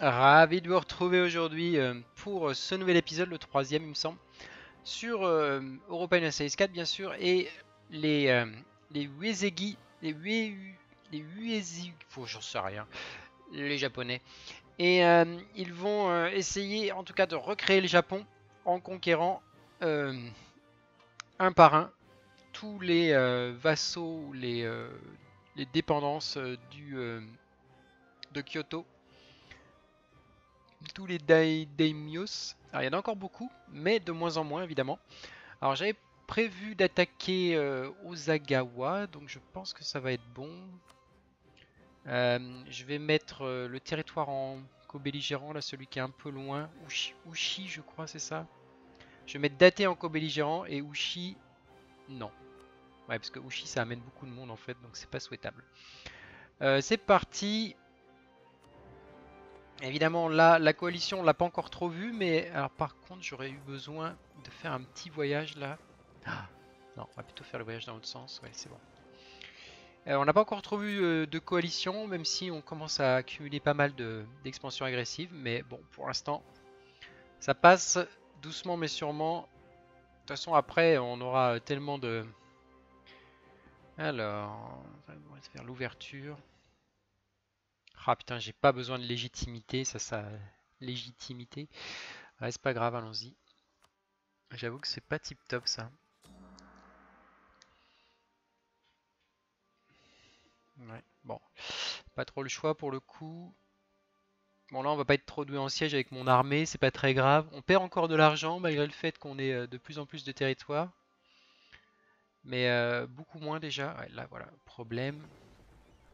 Ravi de vous retrouver aujourd'hui pour ce nouvel épisode, le troisième il me semble, sur Europa Universalis 4 bien sûr, et les Uesugi, les Uesugi, j'en sais rien, les japonais. Et ils vont essayer en tout cas de recréer le Japon en conquérant un par un tous les vassaux, les dépendances de Kyoto, tous les daimyos. Alors il y en a encore beaucoup, mais de moins en moins évidemment. Alors j'avais prévu d'attaquer Osagawa, donc je pense que ça va être bon. Je vais mettre le territoire en co-belligérant, là, celui qui est un peu loin. Ushi je crois, c'est ça. Je vais mettre daté en co-belligérant et Ushi, non. Ouais, parce que Ushi, ça amène beaucoup de monde en fait, donc c'est pas souhaitable. C'est parti. Évidemment, là, la coalition, on l'a pas encore trop vue, mais alors par contre, j'aurais eu besoin de faire un petit voyage là. Ah, non, on va plutôt faire le voyage dans l'autre sens, ouais, c'est bon. On n'a pas encore trop vu de coalition, même si on commence à accumuler pas mal d'expansions agressives. Mais bon, pour l'instant, ça passe doucement mais sûrement. De toute façon, après, on aura tellement de... Alors, on va faire l'ouverture. Ah putain, j'ai pas besoin de légitimité, ça... Légitimité. Ouais, c'est pas grave, allons-y. J'avoue que c'est pas tip top ça. Ouais, bon, pas trop le choix pour le coup. Bon là on va pas être trop doué en siège avec mon armée, c'est pas très grave. On perd encore de l'argent malgré le fait qu'on ait de plus en plus de territoire. Mais beaucoup moins déjà, ouais, là voilà, problème.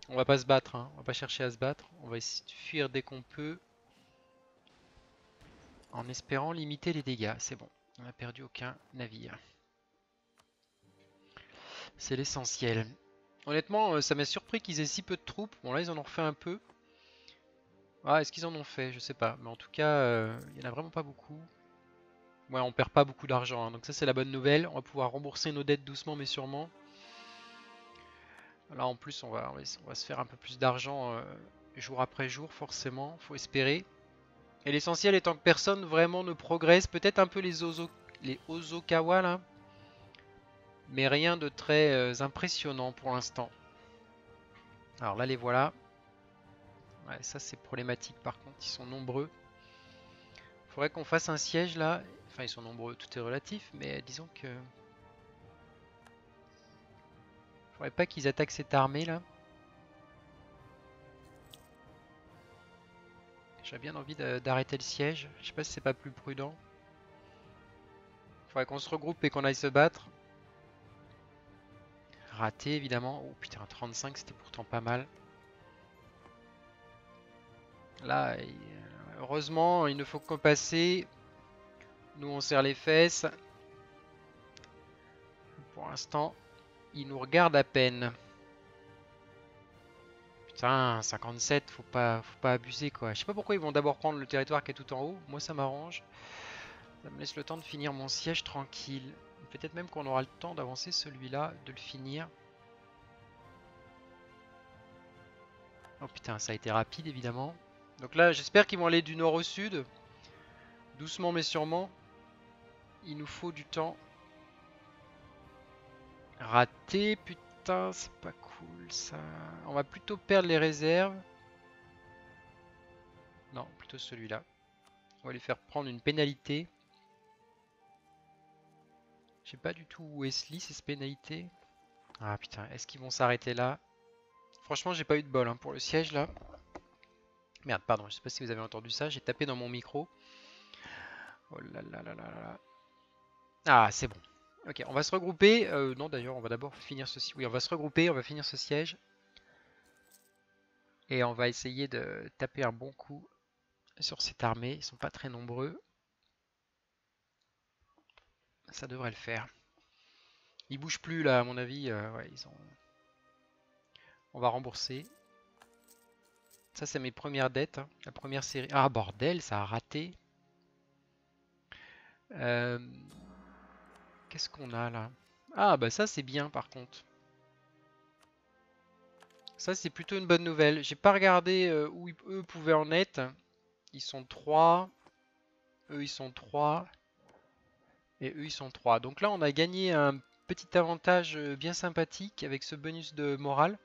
On va pas se battre, hein. On va pas chercher à se battre. On va essayer de fuir dès qu'on peut. En espérant limiter les dégâts, c'est bon. On n'a perdu aucun navire. C'est l'essentiel. Honnêtement, ça m'a surpris qu'ils aient si peu de troupes. Bon là, ils en ont refait un peu. Ah, est-ce qu'ils en ont fait? Je sais pas. Mais en tout cas, il n'y en a vraiment pas beaucoup. Ouais, on perd pas beaucoup d'argent. Hein. Donc ça, c'est la bonne nouvelle. On va pouvoir rembourser nos dettes doucement mais sûrement. Là, en plus, on va se faire un peu plus d'argent jour après jour, forcément. Faut espérer. Et l'essentiel étant que personne vraiment ne progresse. Peut-être un peu les Osagawa, là. Mais rien de très impressionnant pour l'instant. Alors là, les voilà. Ouais, ça, c'est problématique, par contre. Ils sont nombreux. Il faudrait qu'on fasse un siège, là. Enfin, ils sont nombreux. Tout est relatif. Mais disons que... Il faudrait pas qu'ils attaquent cette armée, là. J'ai bien envie d'arrêter le siège. Je sais pas si c'est pas plus prudent. Faudrait qu'on se regroupe et qu'on aille se battre. Raté évidemment. Oh putain, 35 c'était pourtant pas mal. Là, heureusement, il ne faut qu'en passer. Nous on serre les fesses. Pour l'instant, il nous regarde à peine. Putain, 57, faut pas abuser quoi. Je sais pas pourquoi ils vont d'abord prendre le territoire qui est tout en haut. Moi ça m'arrange. Ça me laisse le temps de finir mon siège tranquille. Peut-être même qu'on aura le temps d'avancer celui-là, de le finir. Oh putain, ça a été rapide évidemment. Donc là j'espère qu'ils vont aller du nord au sud. Doucement mais sûrement. Il nous faut du temps. Raté, putain. Putain, c'est pas cool ça. On va plutôt perdre les réserves. Non, plutôt celui-là. On va lui faire prendre une pénalité. Je sais pas du tout où est-ce cette pénalité. Ah putain, est-ce qu'ils vont s'arrêter là? Franchement, j'ai pas eu de bol hein, pour le siège là. Merde, pardon, je sais pas si vous avez entendu ça. J'ai tapé dans mon micro. Oh là là là là là. Ah, c'est bon. Ok, on va se regrouper. Non, d'ailleurs, on va d'abord finir ceci. Oui, on va se regrouper, on va finir ce siège. Et on va essayer de taper un bon coup sur cette armée. Ils sont pas très nombreux. Ça devrait le faire. Ils bougent plus, là, à mon avis. Ouais, ils ont... On va rembourser. Ça, c'est mes premières dettes. Hein. La première série... Ah, bordel, ça a raté. Qu'est-ce qu'on a là? Ah bah ça c'est bien par contre. Ça c'est plutôt une bonne nouvelle. J'ai pas regardé où eux pouvaient en être. Ils sont 3. Eux, ils sont 3. Et eux, ils sont 3. Donc là, on a gagné un petit avantage bien sympathique avec ce bonus de morale.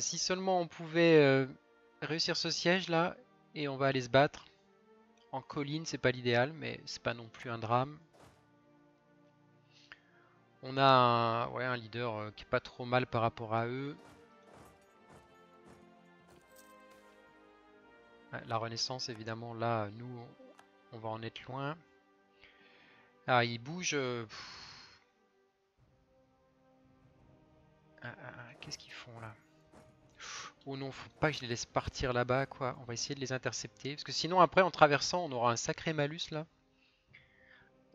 Si seulement on pouvait réussir ce siège là, et on va aller se battre en colline, c'est pas l'idéal, mais c'est pas non plus un drame. On a un leader qui est pas trop mal par rapport à eux. La Renaissance, évidemment, là, nous, on va en être loin. Ah, il bouge. Qu'est-ce qu'ils font là? Oh non, faut pas que je les laisse partir là-bas, quoi. On va essayer de les intercepter. Parce que sinon, après, en traversant, on aura un sacré malus, là.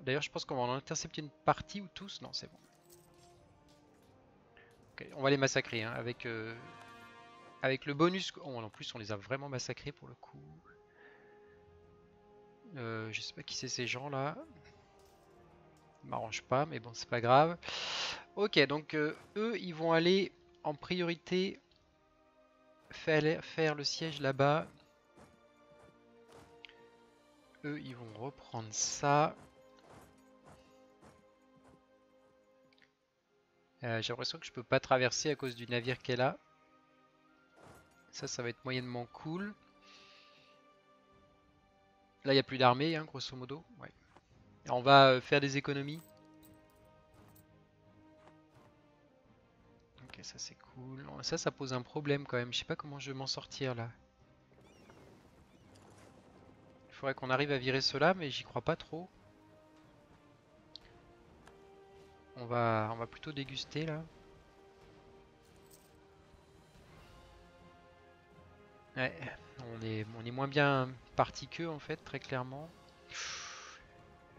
D'ailleurs, je pense qu'on va en intercepter une partie ou tous. Non, c'est bon. Okay, on va les massacrer, hein, avec le bonus. Oh, en plus, on les a vraiment massacrés, pour le coup. Je sais pas qui c'est ces gens-là. Ils m'arrangent pas, mais bon, c'est pas grave. Ok, donc eux, ils vont aller en priorité... faire le siège là-bas. Eux, ils vont reprendre ça. J'ai l'impression que je peux pas traverser à cause du navire qu'elle a. Ça va être moyennement cool. Là, il n'y a plus d'armée, hein, grosso modo. Ouais. On va faire des économies. Ok, ça c'est cool. Ça pose un problème quand même. Je sais pas comment je vais m'en sortir là. Il faudrait qu'on arrive à virer cela, mais j'y crois pas trop. On va plutôt déguster là. Ouais, on est moins bien parti qu'eux en fait, très clairement.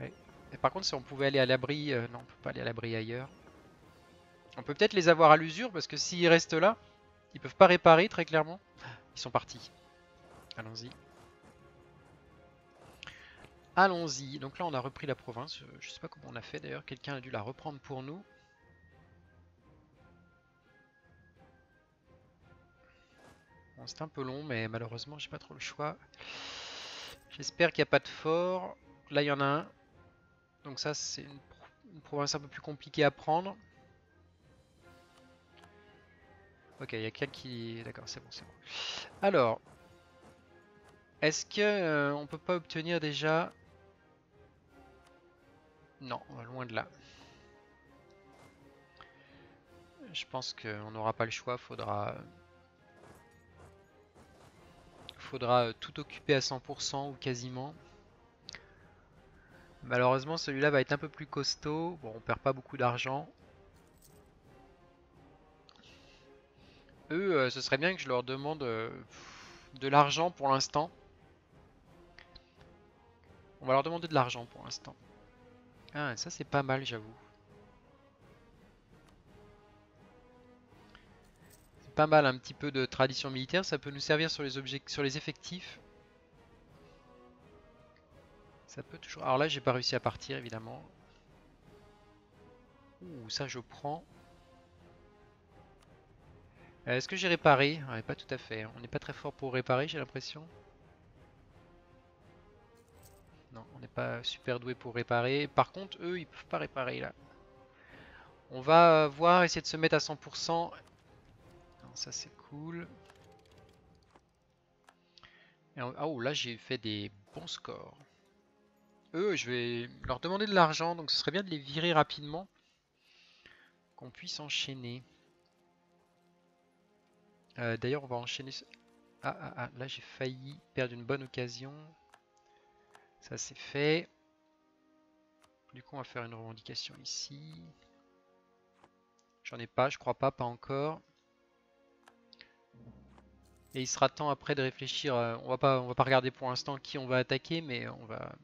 Ouais. Et par contre, si on pouvait aller à l'abri... non, on peut pas aller à l'abri ailleurs. On peut peut-être les avoir à l'usure, parce que s'ils restent là, ils peuvent pas réparer, très clairement. Ils sont partis. Allons-y. Allons-y. Donc là, on a repris la province. Je sais pas comment on a fait, d'ailleurs. Quelqu'un a dû la reprendre pour nous. Bon, c'est un peu long, mais malheureusement, j'ai pas trop le choix. J'espère qu'il n'y a pas de fort. Là, il y en a un. Donc ça, c'est une province un peu plus compliquée à prendre. Ok, il y a quelqu'un qui... D'accord, c'est bon, c'est bon. Alors, est-ce que on peut pas obtenir déjà... Non, loin de là. Je pense qu'on n'aura pas le choix, faudra tout occuper à 100% ou quasiment. Malheureusement, celui-là va être un peu plus costaud. Bon, on perd pas beaucoup d'argent. Eux, ce serait bien que je leur demande de l'argent pour l'instant. On va leur demander de l'argent pour l'instant. Ah, ça c'est pas mal, j'avoue. C'est pas mal, un petit peu de tradition militaire, ça peut nous servir sur les objets, sur les effectifs. Ça peut toujours... Alors là, j'ai pas réussi à partir, évidemment. Ouh, ça je prends. Est-ce que j'ai réparé? Ouais, pas tout à fait. On n'est pas très fort pour réparer, j'ai l'impression. Non, on n'est pas super doué pour réparer. Par contre, eux, ils peuvent pas réparer là. On va voir, essayer de se mettre à 100%. Non, ça c'est cool. Et oh, là j'ai fait des bons scores. Eux, je vais leur demander de l'argent, donc ce serait bien de les virer rapidement. Qu'on puisse enchaîner. D'ailleurs, on va enchaîner... là j'ai failli perdre une bonne occasion. Ça c'est fait. Du coup, on va faire une revendication ici. J'en ai pas, je crois pas encore. Et il sera temps après de réfléchir. On va pas regarder pour l'instant qui on va attaquer, mais on va...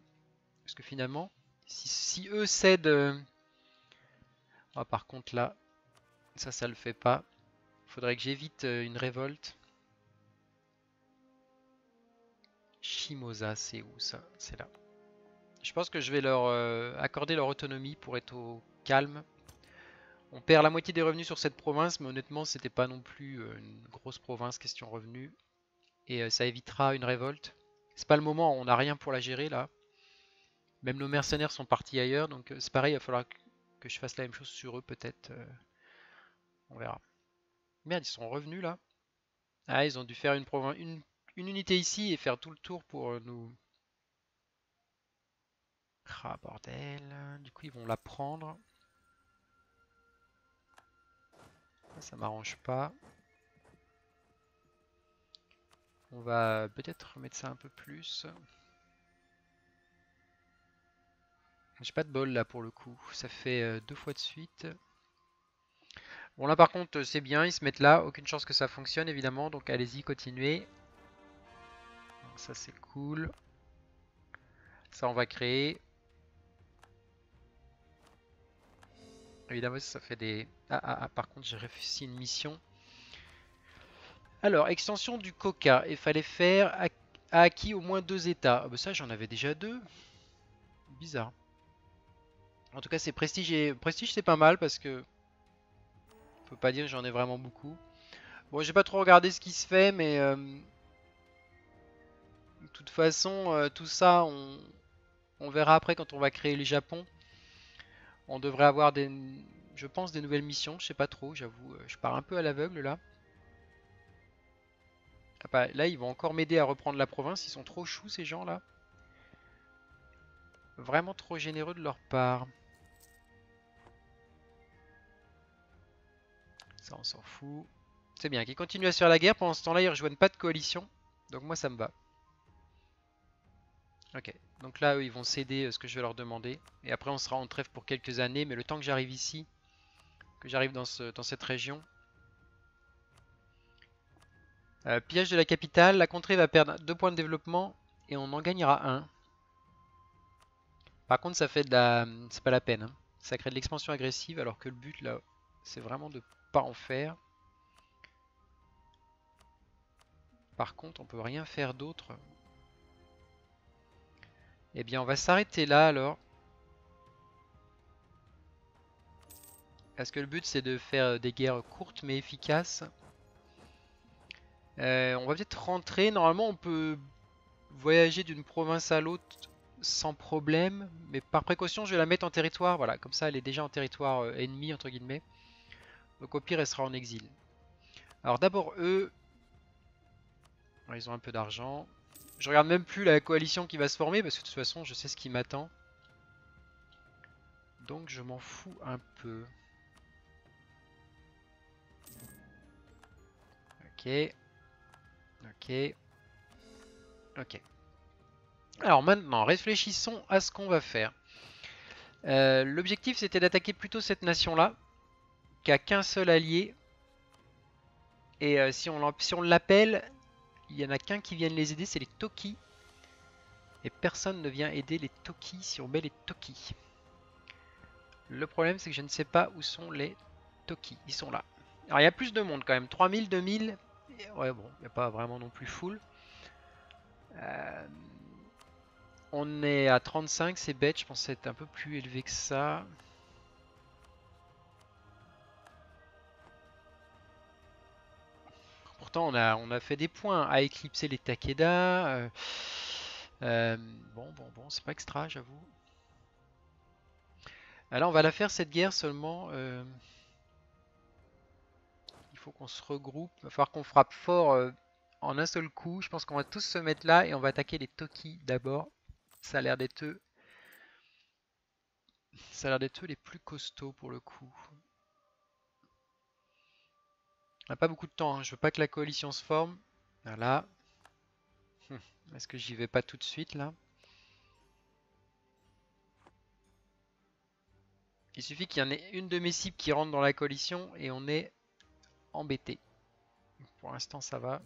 Parce que finalement, si eux cèdent... par contre là, ça le fait pas. Faudrait que j'évite une révolte. Shimosa, c'est où ça? C'est là. Je pense que je vais leur accorder leur autonomie pour être au calme. On perd la moitié des revenus sur cette province, mais honnêtement, c'était pas non plus une grosse province question revenus. et ça évitera une révolte. C'est pas le moment, on n'a rien pour la gérer là. Même nos mercenaires sont partis ailleurs, donc c'est pareil, il va falloir que je fasse la même chose sur eux peut-être. On verra. Merde, ils sont revenus là. Ah, ils ont dû faire une unité ici et faire tout le tour pour nous... Ah bordel, du coup ils vont la prendre. Ça m'arrange pas. On va peut-être remettre ça un peu plus. J'ai pas de bol là pour le coup. Ça fait deux fois de suite. Bon là par contre c'est bien, ils se mettent là. Aucune chance que ça fonctionne évidemment. Donc allez-y, continuez. Ça c'est cool. Ça on va créer. Évidemment ça fait des... Ah par contre j'ai réussi une mission. Alors extension du coca. Il fallait faire à acquis au moins 2 états. Ah bah ça j'en avais déjà 2. Bizarre. En tout cas c'est prestige et... Prestige c'est pas mal parce que... On peut pas dire que j'en ai vraiment beaucoup. Bon j'ai pas trop regardé ce qui se fait mais... De toute façon tout ça on verra après quand on va créer le Japon. On devrait avoir des, je pense, des nouvelles missions, je sais pas trop, j'avoue, je pars un peu à l'aveugle là. Ah bah, là ils vont encore m'aider à reprendre la province, ils sont trop choux ces gens là. Vraiment trop généreux de leur part. Ça on s'en fout. C'est bien, qu'ils continuent à se faire la guerre, pendant ce temps là ils rejoignent pas de coalition, donc moi ça me va. Ok, donc là eux, ils vont céder ce que je vais leur demander. Et après on sera en trêve pour quelques années. Mais le temps que j'arrive ici, que j'arrive dans cette région. Pillage de la capitale, la contrée va perdre 2 points de développement et on en gagnera 1. Par contre ça fait de la... c'est pas la peine, hein. Ça crée de l'expansion agressive alors que le but là, c'est vraiment de pas en faire. Par contre on peut rien faire d'autre. Eh bien on va s'arrêter là alors. Parce que le but c'est de faire des guerres courtes mais efficaces. On va peut-être rentrer. Normalement on peut voyager d'une province à l'autre sans problème. Mais par précaution je vais la mettre en territoire. Voilà, comme ça elle est déjà en territoire ennemi entre guillemets. Donc au pire elle sera en exil. Alors d'abord eux. Ils ont un peu d'argent. Je regarde même plus la coalition qui va se former parce que de toute façon je sais ce qui m'attend. Donc je m'en fous un peu. Ok. Ok. Ok. Alors maintenant réfléchissons à ce qu'on va faire. L'objectif c'était d'attaquer plutôt cette nation là. Qui a qu'un seul allié. Et si on l'appelle... Il n'y en a qu'un qui vienne les aider, c'est les Toki. Et personne ne vient aider les Toki si on met les Toki. Le problème c'est que je ne sais pas où sont les Toki. Ils sont là. Alors il y a plus de monde quand même. 3000, 2000. Et ouais bon, il n'y a pas vraiment non plus full. On est à 35, c'est bête. Je pensais être un peu plus élevé que ça. On a fait des points à éclipser les Takeda. Bon, c'est pas extra, j'avoue. Alors, on va la faire cette guerre seulement. Il faut qu'on se regroupe. Il va falloir qu'on frappe fort en un seul coup. Je pense qu'on va tous se mettre là et on va attaquer les Toki d'abord. Ça a l'air d'être eux. Ça a l'air d'être eux les plus costauds pour le coup. On n'a pas beaucoup de temps, hein. Je veux pas que la coalition se forme. Voilà. Est-ce que j'y vais pas tout de suite là? Il suffit qu'il y en ait une de mes cibles qui rentre dans la coalition et on est embêté. Pour l'instant ça va.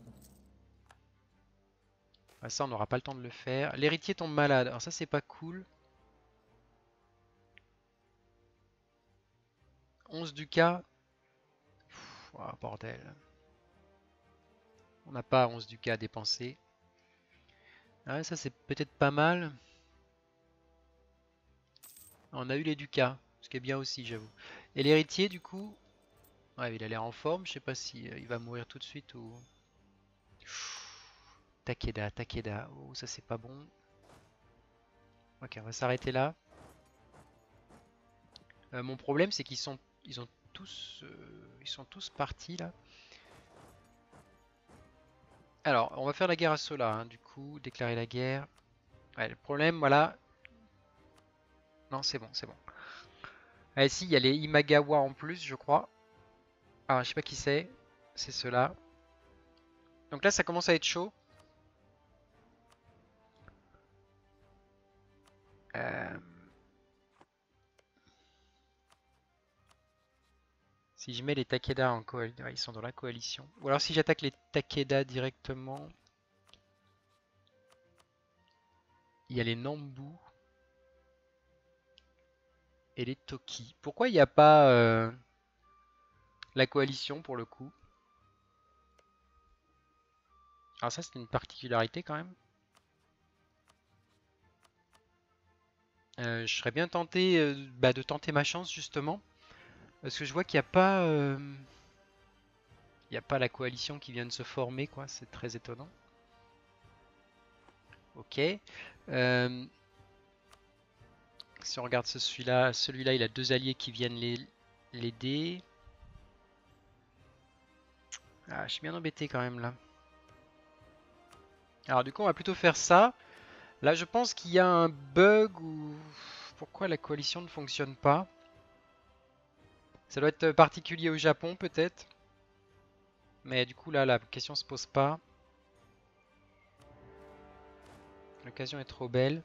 Enfin, ça on n'aura pas le temps de le faire. L'héritier tombe malade, alors ça c'est pas cool. 11 ducats. Oh, bordel. On n'a pas 11 ducats à dépenser. Ah, ça c'est peut-être pas mal. On a eu les ducats, ce qui est bien aussi, j'avoue. Et l'héritier du coup, ouais, il a l'air en forme. Je sais pas si il va mourir tout de suite ou... Takeda. Oh, ça c'est pas bon. Ok, on va s'arrêter là. Mon problème c'est qu'ils sont, ils sont tous partis là. Alors, on va faire la guerre à ceux-là, hein, du coup, déclarer la guerre. Ouais, le problème, voilà. Non, c'est bon, c'est bon. Ah, ici, il y a les Imagawa en plus, je crois. Alors, je sais pas qui c'est. C'est ceux-là. Donc là, ça commence à être chaud. Si je mets les Takeda en coalition, ils sont dans la coalition. Ou alors si j'attaque les Takeda directement. Il y a les Nambu. Et les Toki. Pourquoi il n'y a pas la coalition pour le coup? Alors ça c'est une particularité quand même. Je serais bien tenté de tenter ma chance justement. Parce que je vois qu'il n'y a pas la coalition qui vient de se former, quoi. C'est très étonnant. Ok. Si on regarde celui-là, il a deux alliés qui viennent l'aider. Ah, je suis bien embêté quand même là. Alors du coup on va plutôt faire ça. Là je pense qu'il y a un bug ou pourquoi la coalition ne fonctionne pas. Ça doit être particulier au Japon peut-être. Mais du coup là la question se pose pas. L'occasion est trop belle.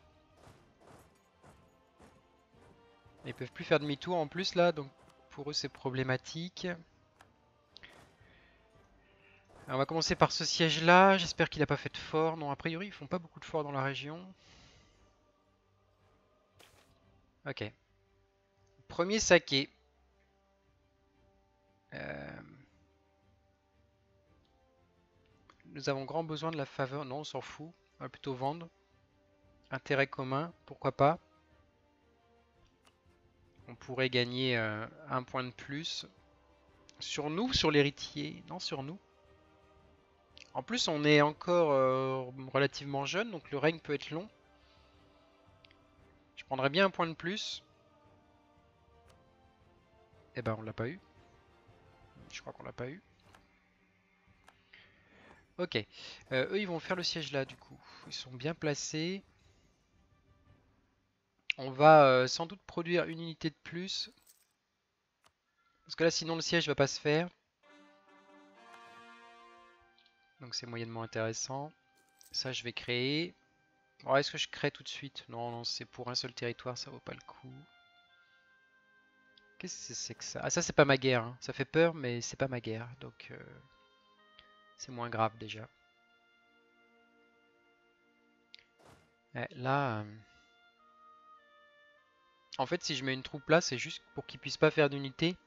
Ils peuvent plus faire demi-tour en plus là, donc pour eux c'est problématique. Alors, on va commencer par ce siège là, j'espère qu'il n'a pas fait de fort. Non, a priori ils font pas beaucoup de forts dans la région. Ok. Premier saké. Nous avons grand besoin de la faveur. Non, on s'en fout. On va plutôt vendre. Intérêt commun, pourquoi pas. On pourrait gagner un point de plus. Sur nous, sur l'héritier. Non, sur nous. En plus, on est encore relativement jeune, donc le règne peut être long. Je prendrais bien un point de plus. Eh ben, on l'a pas eu. Je crois qu'on l'a pas eu. Ok. Eux, ils vont faire le siège là, du coup. Ils sont bien placés. On va sans doute produire une unité de plus. Parce que là, sinon, le siège va pas se faire. Donc, c'est moyennement intéressant. Ça, je vais créer. Alors, est-ce que je crée tout de suite? Non, non, c'est pour un seul territoire, ça vaut pas le coup. Qu'est-ce que c'est que ça? Ah, ça, c'est pas ma guerre. Hein. Ça fait peur, mais c'est pas ma guerre. Donc, c'est moins grave déjà. Ouais, là. En fait, si je mets une troupe là, c'est juste pour qu'ils puissent pas faire d'unité.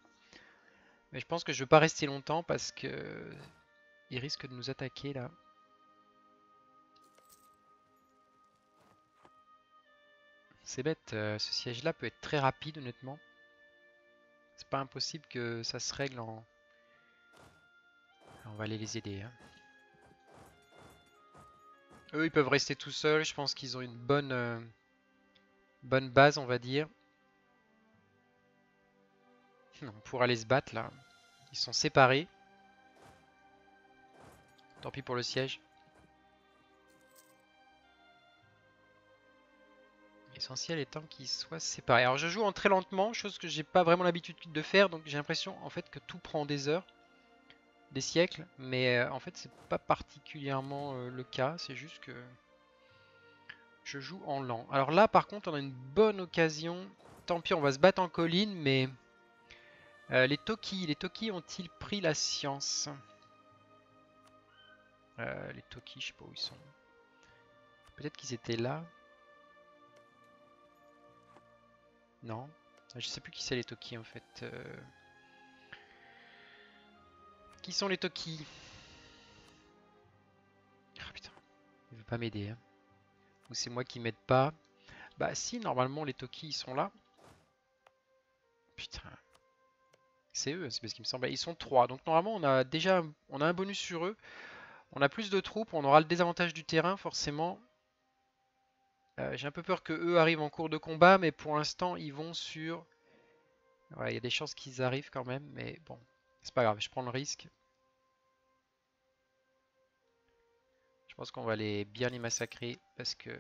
Mais je pense que je veux pas rester longtemps parce que ils risquent de nous attaquer là. C'est bête, ce siège là peut être très rapide honnêtement. C'est pas impossible que ça se règle en... On va aller les aider. Hein. Eux, ils peuvent rester tout seuls. Je pense qu'ils ont une bonne, bonne base, on va dire. On pourra aller se battre là. Ils sont séparés. Tant pis pour le siège. L'essentiel étant qu'ils soient séparés. Alors je joue en très lentement, chose que j'ai pas vraiment l'habitude de faire, donc j'ai l'impression en fait que tout prend des heures, des siècles, mais en fait c'est pas particulièrement le cas, c'est juste que je joue en lent. Alors là par contre on a une bonne occasion, tant pis on va se battre en colline, mais les Toki ont-ils pris la science? Les Toki, je sais pas où ils sont. Peut-être qu'ils étaient là. Non, je sais plus qui c'est les Toki en fait. Qui sont les Toki? Ah putain, il veut pas m'aider. Hein. Ou c'est moi qui m'aide pas. Bah si, normalement les Toki ils sont là. Putain, c'est eux, c'est parce qu'il me semblait. Ils sont 3, donc normalement on a déjà un bonus sur eux. On a plus de troupes, on aura le désavantage du terrain forcément. J'ai un peu peur que eux arrivent en cours de combat, mais pour l'instant ils vont sur... Ouais, il y a des chances qu'ils arrivent quand même, mais bon, c'est pas grave, je prends le risque. Je pense qu'on va bien les massacrer parce que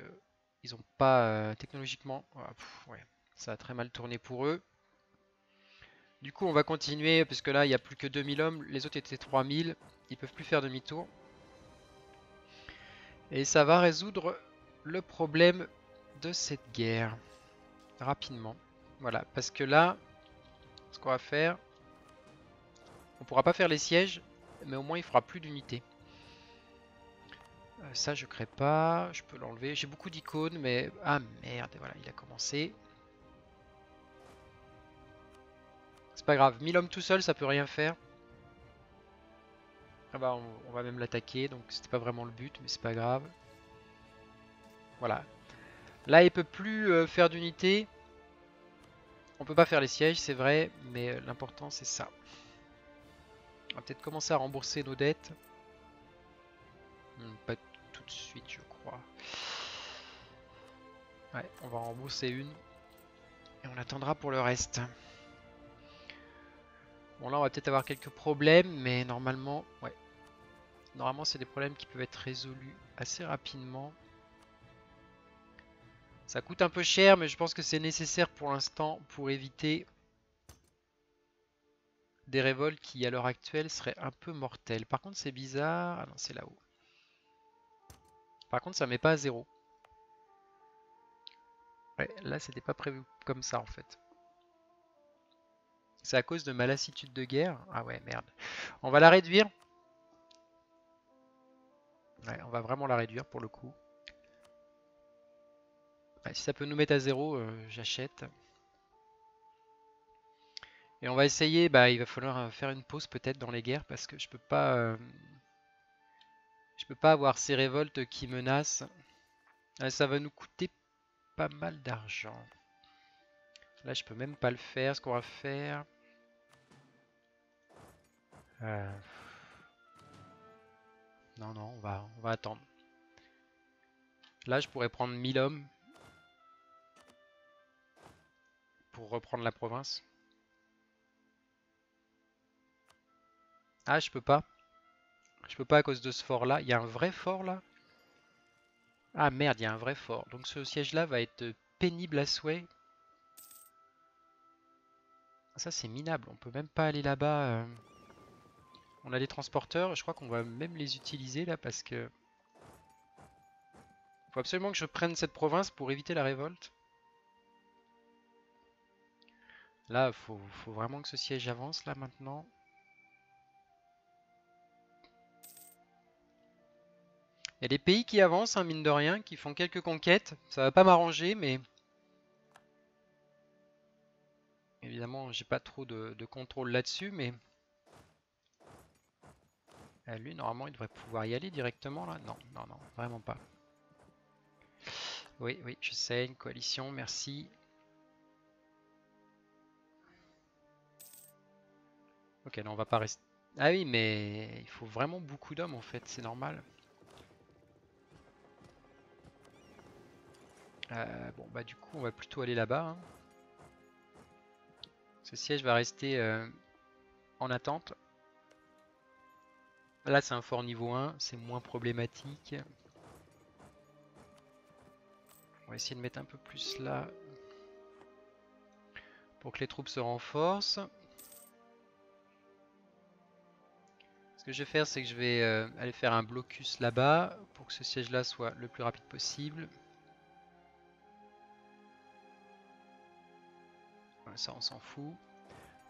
ils ont pas technologiquement... Ah, pff, ouais, ça a très mal tourné pour eux. Du coup on va continuer parce que là il n'y a plus que 2000 hommes, les autres étaient 3000, ils peuvent plus faire demi-tour. Et ça va résoudre le problème de cette guerre rapidement. Voilà, parce que là, ce qu'on va faire, on pourra pas faire les sièges, mais au moins il fera plus d'unités. Ça je crée pas, je peux l'enlever, j'ai beaucoup d'icônes mais... Ah merde, voilà, il a commencé. C'est pas grave, 1000 hommes tout seul ça peut rien faire. Ah bah on va même l'attaquer, donc c'était pas vraiment le but, mais c'est pas grave. Voilà. Là il peut plus faire d'unité. On peut pas faire les sièges, c'est vrai, mais l'important c'est ça. On va peut-être commencer à rembourser nos dettes. Pas tout de suite je crois. Ouais, on va rembourser une. Et on attendra pour le reste. Bon là on va peut-être avoir quelques problèmes, mais normalement, ouais. Normalement c'est des problèmes qui peuvent être résolus assez rapidement. Ça coûte un peu cher, mais je pense que c'est nécessaire pour l'instant pour éviter des révoltes qui à l'heure actuelle seraient un peu mortelles. Par contre c'est bizarre, ah non c'est là-haut. Par contre ça met pas à zéro. Ouais, là c'était pas prévu comme ça en fait. C'est à cause de ma lassitude de guerre. Ah ouais, merde. On va la réduire. Ouais, on va vraiment la réduire pour le coup. Ouais, si ça peut nous mettre à zéro, j'achète. Et on va essayer. Bah, il va falloir faire une pause peut-être dans les guerres parce que je peux pas avoir ces révoltes qui menacent. Ouais, ça va nous coûter pas mal d'argent. Là, je peux même pas le faire. Ce qu'on va faire. Non, non, on va attendre. Là, je pourrais prendre 1000 hommes pour reprendre la province. Ah, je peux pas. Je peux pas à cause de ce fort-là. Il y a un vrai fort, là. Ah, merde, il y a un vrai fort. Donc, ce siège-là va être pénible à souhait. Ça, c'est minable. On peut même pas aller là-bas. On a des transporteurs. Je crois qu'on va même les utiliser, là, parce que... Faut absolument que je prenne cette province pour éviter la révolte. Là, faut vraiment que ce siège avance, là, maintenant. Il y a des pays qui avancent, hein, mine de rien, qui font quelques conquêtes. Ça va pas m'arranger, mais... Évidemment, j'ai pas trop de contrôle là-dessus, mais... Ah, lui, normalement, il devrait pouvoir y aller directement, là. Non, non, non, vraiment pas. Oui, oui, je sais, une coalition, merci. Ok, non, on va pas rester... Ah oui, mais il faut vraiment beaucoup d'hommes, en fait, c'est normal. Bon, bah du coup, on va plutôt aller là-bas, hein. Ce siège va rester en attente. Là c'est un fort niveau 1, c'est moins problématique. On va essayer de mettre un peu plus là pour que les troupes se renforcent. Ce que je vais faire c'est que je vais aller faire un blocus là-bas pour que ce siège là soit le plus rapide possible. Ça on s'en fout.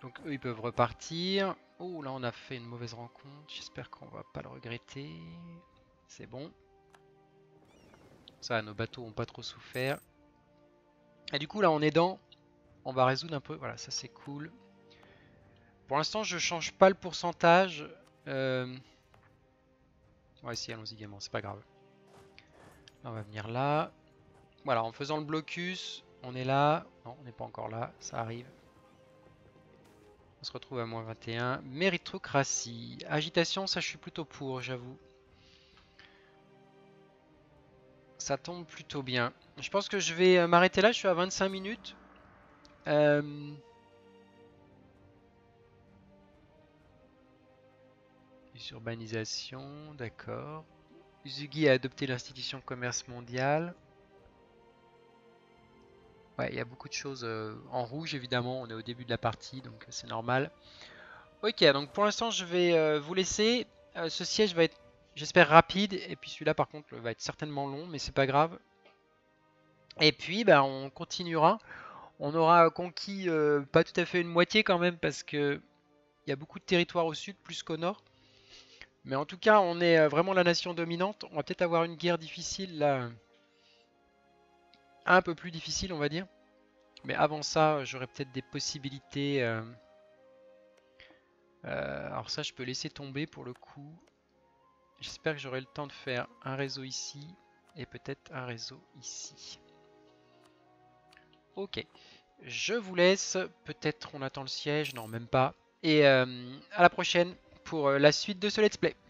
Donc eux ils peuvent repartir. Oh là on a fait une mauvaise rencontre. J'espère qu'on va pas le regretter. C'est bon. Ça nos bateaux ont pas trop souffert. Et du coup là on est dans. On va résoudre un peu. Voilà ça c'est cool. Pour l'instant je change pas le pourcentage. Ouais si allons-y également. C'est pas grave. Là, on va venir là. Voilà en faisant le blocus. On est là, non on n'est pas encore là, ça arrive. On se retrouve à -21. Méritocratie, agitation, ça je suis plutôt pour, j'avoue. ça tombe plutôt bien. Je pense que je vais m'arrêter là, je suis à 25 minutes. Urbanisation, d'accord. Uesugi a adopté l'institution commerce mondial. Ouais, il y a beaucoup de choses en rouge, évidemment. On est au début de la partie, donc c'est normal. Ok, donc pour l'instant, je vais vous laisser. Ce siège va être, j'espère, rapide. Et puis celui-là, par contre, va être certainement long, mais c'est pas grave. Et puis, bah, on continuera. On aura conquis pas tout à fait une moitié quand même, parce qu'il y a beaucoup de territoires au sud, plus qu'au nord. Mais en tout cas, on est vraiment la nation dominante. On va peut-être avoir une guerre difficile, là. Un peu plus difficile, on va dire. Mais avant ça, j'aurais peut-être des possibilités. Alors ça, je peux laisser tomber pour le coup. J'espère que j'aurai le temps de faire un réseau ici. Et peut-être un réseau ici. Ok. Je vous laisse. Peut-être on attend le siège. Non, même pas. Et à la prochaine pour la suite de ce let's play.